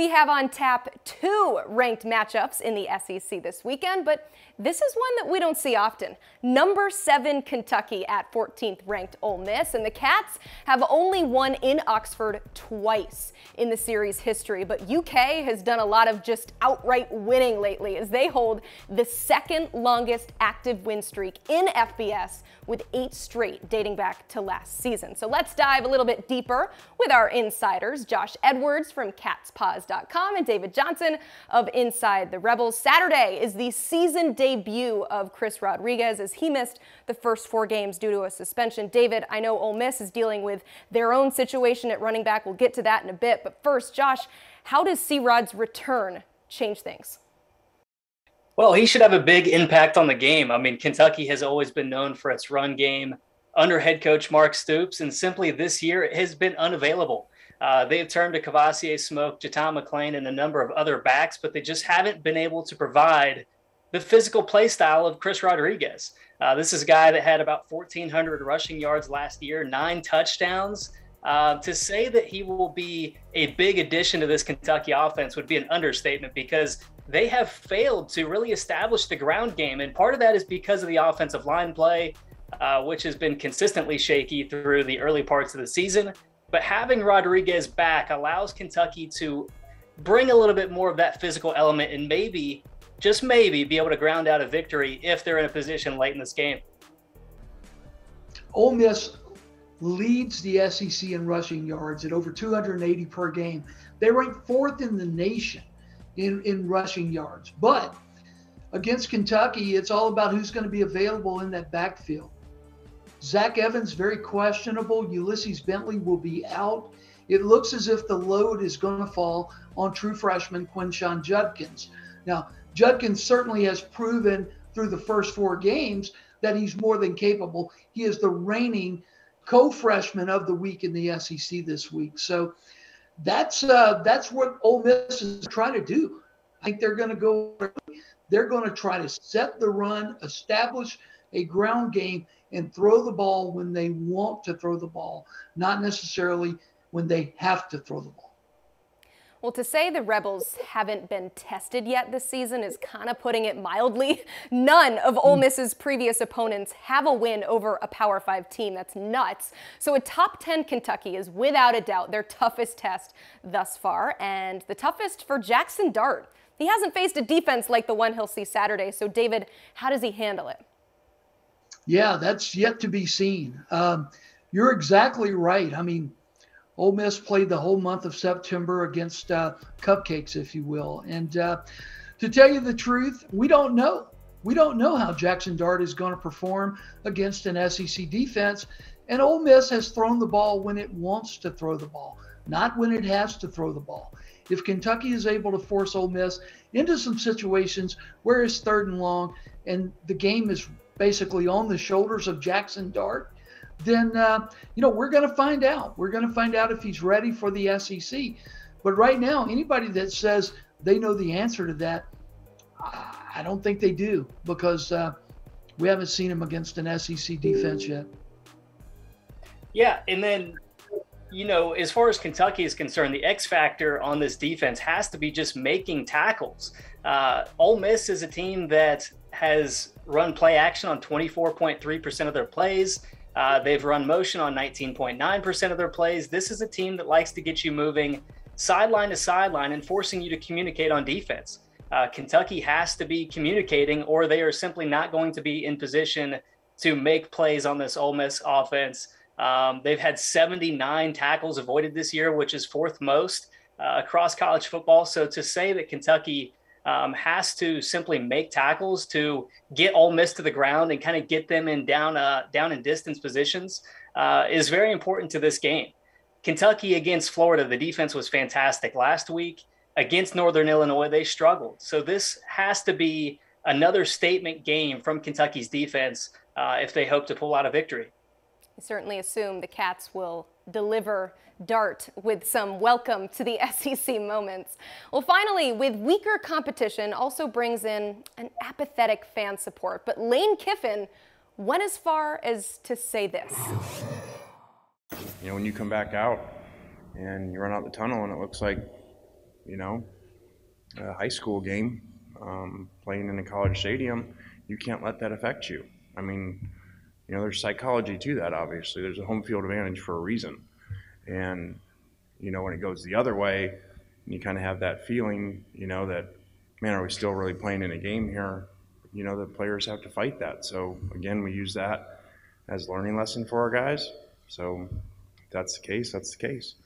We have on tap two ranked matchups in the SEC this weekend, but this is one that we don't see often. Number 7 Kentucky at 14th ranked Ole Miss, and the Cats have only won in Oxford twice in the series history, but UK has done a lot of just outright winning lately as they hold the second longest active win streak in FBS with 8 straight dating back to last season. So let's dive a little bit deeper with our insiders, Josh Edwards from CatsPause.com and David Johnson of Inside the Rebels. Saturday is the season debut of Chris Rodriguez as he missed the first 4 games due to a suspension. David, I know Ole Miss is dealing with their own situation at running back. We'll get to that in a bit. But first, Josh, how does C-Rod's return change things? Well, he should have a big impact on the game. I mean, Kentucky has always been known for its run game under head coach Mark Stoops, and simply this year it has been unavailable. They have turned to Cavassier Smoke, Jatan McLean, and a number of other backs, but they just haven't been able to provide the physical play style of Chris Rodriguez. This is a guy that had about 1,400 rushing yards last year, 9 touchdowns. To say that he will be a big addition to this Kentucky offense would be an understatement, because they have failed to really establish the ground game, and part of that is because of the offensive line play, which has been consistently shaky through the early parts of the season. But having Rodriguez back allows Kentucky to bring a little bit more of that physical element and maybe, just maybe, be able to ground out a victory if they're in a position late in this game. Ole Miss leads the SEC in rushing yards at over 280 per game. They rank 4th in the nation in rushing yards. But against Kentucky, it's all about who's going to be available in that backfield. Zach Evans, very questionable. Ulysses Bentley will be out. It looks as if the load is going to fall on true freshman Quinshawn Judkins. Now, Judkins certainly has proven through the first 4 games that he's more than capable. He is the reigning co-freshman of the week in the SEC this week. So that's what Ole Miss is trying to do. I think they're going to go, they're going to try to set the run, establish a ground game, and throw the ball when they want to throw the ball, not necessarily when they have to throw the ball. Well, to say the Rebels haven't been tested yet this season is kind of putting it mildly. None of Ole Miss's previous opponents have a win over a Power 5 team. That's nuts. So a top 10 Kentucky is without a doubt their toughest test thus far, and the toughest for Jaxson Dart. He hasn't faced a defense like the one he'll see Saturday. So David, how does he handle it? Yeah, that's yet to be seen. You're exactly right. I mean, Ole Miss played the whole month of September against cupcakes, if you will. And to tell you the truth, we don't know. We don't know how Jaxson Dart is going to perform against an SEC defense. And Ole Miss has thrown the ball when it wants to throw the ball, not when it has to throw the ball. If Kentucky is able to force Ole Miss into some situations where it's 3rd and long and the game is basically on the shoulders of Jaxson Dart, then, you know, we're going to find out. We're going to find out if he's ready for the SEC. But right now, anybody that says they know the answer to that, I don't think they do, because we haven't seen him against an SEC defense yet. Yeah, and then, you know, as far as Kentucky is concerned, the X factor on this defense has to be just making tackles. Ole Miss is a team that has run play action on 24.3% of their plays. They've run motion on 19.9% of their plays. This is a team that likes to get you moving sideline to sideline and forcing you to communicate on defense. Kentucky has to be communicating, or they are simply not going to be in position to make plays on this Ole Miss offense. They've had 79 tackles avoided this year, which is 4th most across college football. So to say that Kentucky has to simply make tackles to get Ole Miss to the ground and kind of get them in down and distance positions is very important to this game. Kentucky against Florida, the defense was fantastic last week. Against Northern Illinois, they struggled. So this has to be another statement game from Kentucky's defense if they hope to pull out a victory. I certainly assume the Cats will deliver Dart with some welcome to the SEC moments. Well, finally, with weaker competition also brings in an apathetic fan support, but Lane Kiffin went as far as to say this. You know, when you come back out and you run out the tunnel and it looks like you know, a high school game, playing in a college stadium, you can't let that affect you. I mean, you know, there's psychology to that, obviously. There's a home field advantage for a reason. And, you know, when it goes the other way, you kind of have that feeling, you know, that, man, are we still really playing in a game here? You know, the players have to fight that. So, again, we use that as a learning lesson for our guys. So if that's the case, that's the case.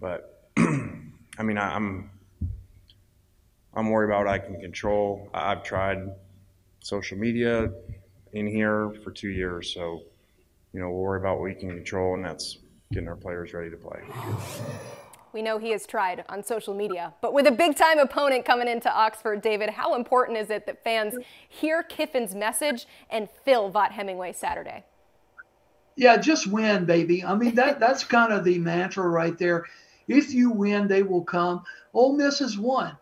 But, I mean, I'm worried about what I can control. I've tried social media in here for 2 years, so, you know, we'll worry about what we can control, and that's getting our players ready to play. We know he has tried on social media, but with a big-time opponent coming into Oxford, David, how important is it that fans hear Kiffin's message and fill Vaught-Hemingway Saturday? Yeah, just win, baby. I mean, that's kind of the mantra right there. If you win, they will come. Ole Miss has won.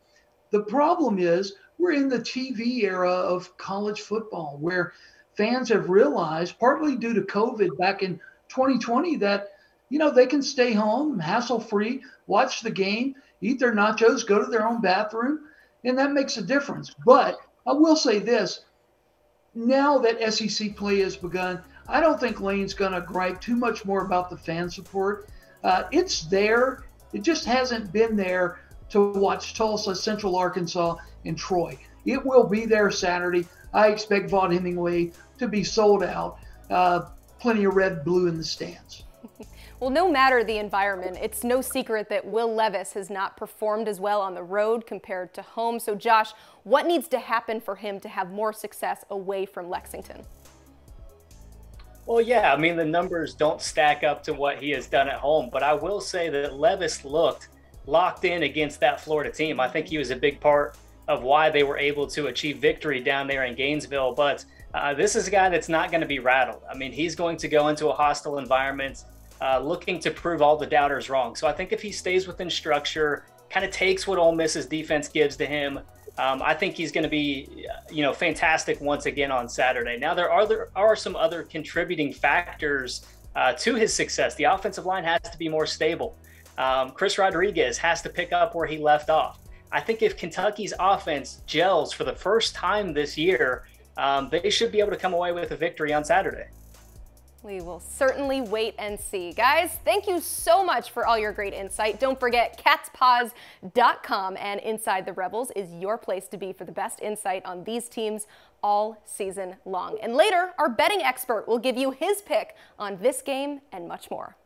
The problem is we're in the TV era of college football, where fans have realized, partly due to COVID back in 2020, that, you know, they can stay home, hassle-free, watch the game, eat their nachos, go to their own bathroom, and that makes a difference. But I will say this, now that SEC play has begun, I don't think Lane's going to gripe too much more about the fan support. It's there. It just hasn't been there to watch Tulsa, Central Arkansas, and Troy. It will be there Saturday. I expect Vaught-Hemingway to be sold out. Plenty of red, blue in the stands. Well, no matter the environment, it's no secret that Will Levis has not performed as well on the road compared to home. So, Josh, what needs to happen for him to have more success away from Lexington? Well, yeah, I mean, the numbers don't stack up to what he has done at home, but I will say that Levis looked locked in against that Florida team. I think he was a big part of why they were able to achieve victory down there in Gainesville, but this is a guy that's not going to be rattled. I mean, he's going to go into a hostile environment, looking to prove all the doubters wrong. So I think if he stays within structure, kind of takes what Ole Miss's defense gives to him, I think he's going to be, you know, fantastic once again on Saturday. Now, there are some other contributing factors to his success. The offensive line has to be more stable. Chris Rodriguez has to pick up where he left off. I think if Kentucky's offense gels for the first time this year, they should be able to come away with a victory on Saturday. We will certainly wait and see. Guys, thank you so much for all your great insight. Don't forget, CatsPause.com and Inside the Rebels is your place to be for the best insight on these teams all season long. And later, our betting expert will give you his pick on this game and much more.